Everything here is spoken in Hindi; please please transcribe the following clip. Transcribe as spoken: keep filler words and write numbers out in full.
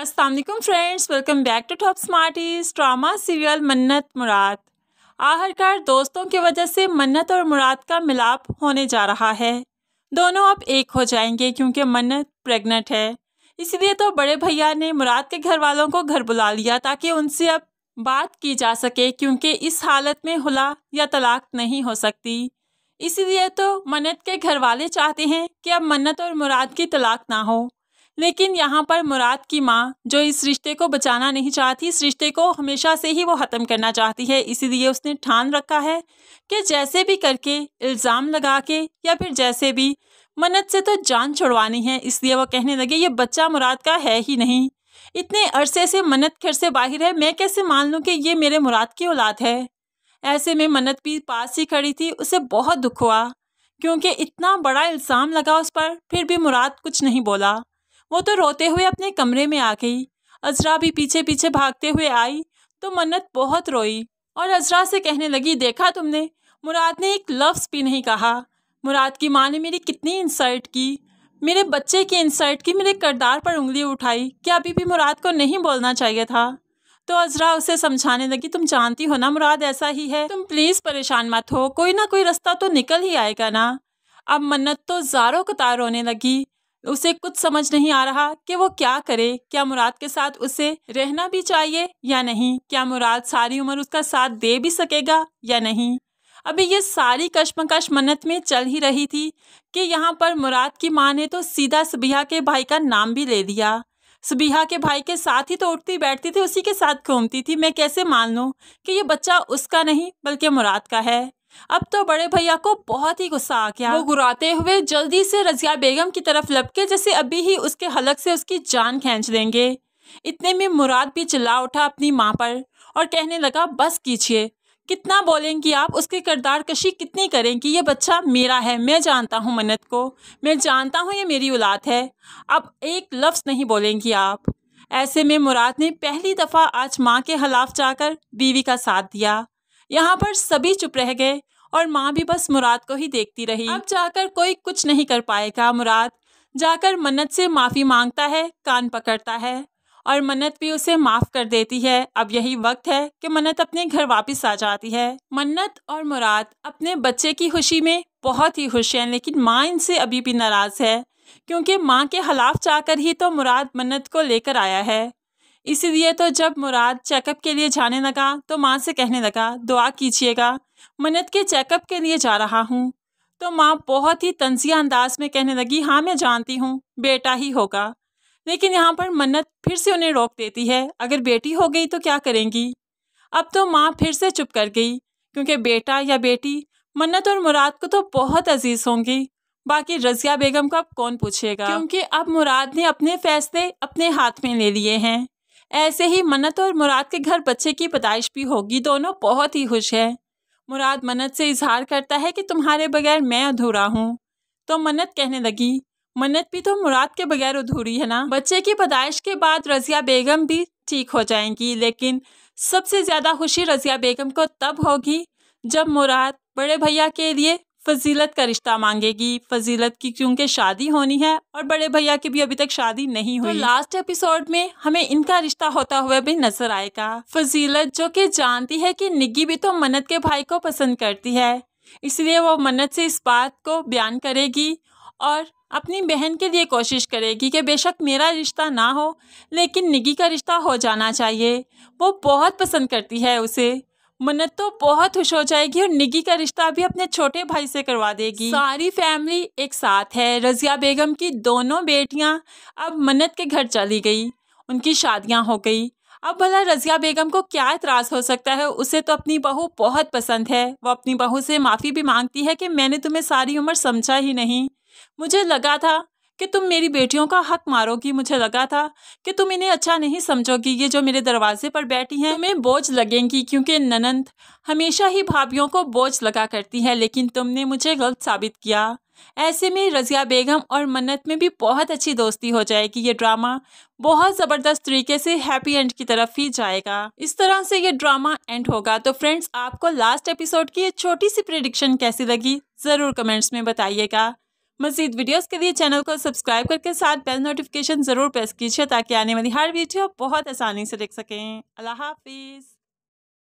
अस्सलाम वालेकुम friends, welcome back to top Smarties. Drama serial Mannat Murad. आखिरकार दोस्तों की वजह से मन्नत और मुराद का मिलाप होने जा रहा है। दोनों अब एक हो जाएंगे क्योंकि मन्नत प्रेग्नेंट है। इसलिए तो बड़े भैया ने मुराद के घर वालों को घर बुला लिया ताकि उनसे अब बात की जा सके, क्योंकि इस हालत में हुला या तलाक नहीं हो सकती। इसलिए तो मन्नत के घर वाले चाहते हैं कि अब मन्नत और मुराद की तलाक ना हो। लेकिन यहाँ पर मुराद की माँ, जो इस रिश्ते को बचाना नहीं चाहती, इस रिश्ते को हमेशा से ही वो ख़त्म करना चाहती है, इसीलिए उसने ठान रखा है कि जैसे भी करके, इल्ज़ाम लगा के या फिर जैसे भी, मन्नत से तो जान छुड़वानी है। इसलिए वो कहने लगे ये बच्चा मुराद का है ही नहीं। इतने अरसे से मन्नत घर से बाहर है, मैं कैसे मान लूँ कि ये मेरे मुराद की औलाद है। ऐसे में मन्नत भी पास ही खड़ी थी, उसे बहुत दुख हुआ क्योंकि इतना बड़ा इल्ज़ाम लगा उस पर, फिर भी मुराद कुछ नहीं बोला। वो तो रोते हुए अपने कमरे में आ गई। अजरा भी पीछे पीछे भागते हुए आई तो मन्नत बहुत रोई और अजरा से कहने लगी, देखा तुमने, मुराद ने एक लफ्ज़ भी नहीं कहा। मुराद की माँ ने मेरी कितनी इंसल्ट की, मेरे बच्चे की इंसल्ट की, मेरे किरदार पर उंगली उठाई। क्या अभी भी मुराद को नहीं बोलना चाहिए था? तो अजरा उसे समझाने लगी, तुम जानती हो ना मुराद ऐसा ही है, तुम प्लीज़ परेशान मत हो, कोई ना कोई रास्ता तो निकल ही आएगा ना। अब मन्नत तो ज़ारो कतार रोने लगी। उसे कुछ समझ नहीं आ रहा कि वो क्या करे। क्या मुराद के साथ उसे रहना भी चाहिए या नहीं? क्या मुराद सारी उम्र उसका साथ दे भी सकेगा या नहीं? अभी ये सारी कश्मकश मन्नत में चल ही रही थी कि यहाँ पर मुराद की माँ ने तो सीधा सबीहा के भाई का नाम भी ले दिया। सबीहा के भाई के साथ ही तो उठती बैठती थी, उसी के साथ घूमती थी। मैं कैसे मान लूँ कि ये बच्चा उसका नहीं बल्कि मुराद का है। अब तो बड़े भैया को बहुत ही गुस्सा आ गया। वो गुराते हुए जल्दी से रज़िया बेगम की तरफ लपके, जैसे अभी ही उसके हलक से उसकी जान खींच देंगे। इतने में मुराद भी चिल्ला उठा अपनी माँ पर और कहने लगा, बस कीजिए, कितना बोलेंगी आप, उसकी किरदार कशी कितनी करेंगी, ये बच्चा मेरा है, मैं जानता हूँ मन्नत को, मैं जानता हूँ ये मेरी औलाद है, अब एक लफ्ज़ नहीं बोलेंगी आप। ऐसे में मुराद ने पहली दफ़ा आज माँ के खिलाफ जाकर बीवी का साथ दिया। यहाँ पर सभी चुप रह गए और माँ भी बस मुराद को ही देखती रही। अब जाकर कोई कुछ नहीं कर पाएगा। मुराद जाकर मन्नत से माफ़ी मांगता है, कान पकड़ता है और मन्नत भी उसे माफ़ कर देती है। अब यही वक्त है कि मन्नत अपने घर वापस आ जाती है। मन्नत और मुराद अपने बच्चे की खुशी में बहुत ही खुश हैं, लेकिन माँ इनसे अभी भी नाराज़ है क्योंकि माँ के खिलाफ जाकर ही तो मुराद मन्नत को लेकर आया है। इसीलिए तो जब मुराद चेकअप के लिए जाने लगा तो माँ से कहने लगा, दुआ कीजिएगा, मन्नत के चेकअप के लिए जा रहा हूँ। तो माँ बहुत ही तंज़िया अंदाज में कहने लगी, हाँ मैं जानती हूँ, बेटा ही होगा। लेकिन यहाँ पर मन्नत फिर से उन्हें रोक देती है, अगर बेटी हो गई तो क्या करेंगी। अब तो माँ फिर से चुप कर गई क्योंकि बेटा या बेटी मन्नत और मुराद को तो बहुत अजीज़ होंगी, बाकी रज़िया बेगम को अब कौन पूछेगा, क्योंकि अब मुराद ने अपने फैसले अपने हाथ में ले लिए हैं। ऐसे ही मन्नत और मुराद के घर बच्चे की पैदाइश भी होगी। दोनों बहुत ही खुश हैं। मुराद मन्नत से इजहार करता है कि तुम्हारे बगैर मैं अधूरा हूँ। तो मन्नत कहने लगी, मन्नत भी तो मुराद के बगैर अधूरी है ना। बच्चे की पैदाइश के बाद रज़िया बेगम भी ठीक हो जाएंगी, लेकिन सबसे ज़्यादा खुशी रज़िया बेगम को तब होगी जब मुराद बड़े भैया के लिए फजीलत का रिश्ता मांगेगी। फजीलत की क्योंकि शादी होनी है और बड़े भैया की भी अभी तक शादी नहीं हुई। तो लास्ट एपिसोड में हमें इनका रिश्ता होता हुआ भी नजर आएगा। फजीलत जो कि जानती है कि निगी भी तो मन्नत के भाई को पसंद करती है, इसलिए वो मन्नत से इस बात को बयान करेगी और अपनी बहन के लिए कोशिश करेगी कि बेशक मेरा रिश्ता ना हो लेकिन निगी का रिश्ता हो जाना चाहिए, वो बहुत पसंद करती है उसे। मन्नत तो बहुत खुश हो जाएगी और निगी का रिश्ता भी अपने छोटे भाई से करवा देगी। सारी फैमिली एक साथ है। रज़िया बेगम की दोनों बेटियां अब मन्नत के घर चली गई, उनकी शादियां हो गई। अब भला रज़िया बेगम को क्या एतराज़ हो सकता है, उसे तो अपनी बहू बहुत पसंद है। वो अपनी बहू से माफ़ी भी मांगती है कि मैंने तुम्हें सारी उम्र समझा ही नहीं, मुझे लगा था कि तुम मेरी बेटियों का हक मारोगी, मुझे लगा था कि तुम इन्हें अच्छा नहीं समझोगी, ये जो मेरे दरवाजे पर बैठी हैं तुम्हें बोझ लगेंगी, क्योंकि ननंद हमेशा ही भाभियों को बोझ लगा करती है, लेकिन तुमने मुझे गलत साबित किया। ऐसे में रज़िया बेगम और मन्नत में भी बहुत अच्छी दोस्ती हो जाएगी। ये ड्रामा बहुत ज़बरदस्त तरीके से हैप्पी एंड की तरफ ही जाएगा। इस तरह से ये ड्रामा एंड होगा। तो फ्रेंड्स, आपको लास्ट एपिसोड की ये छोटी सी प्रेडिक्शन कैसी लगी ज़रूर कमेंट्स में बताइएगा। मज़ीद वीडियोस के लिए चैनल को सब्सक्राइब करके साथ बेल नोटिफिकेशन ज़रूर प्रेस कीजिए ताकि आने वाली हर वीडियो बहुत आसानी से देख सकें। अल्लाह हाफिज़।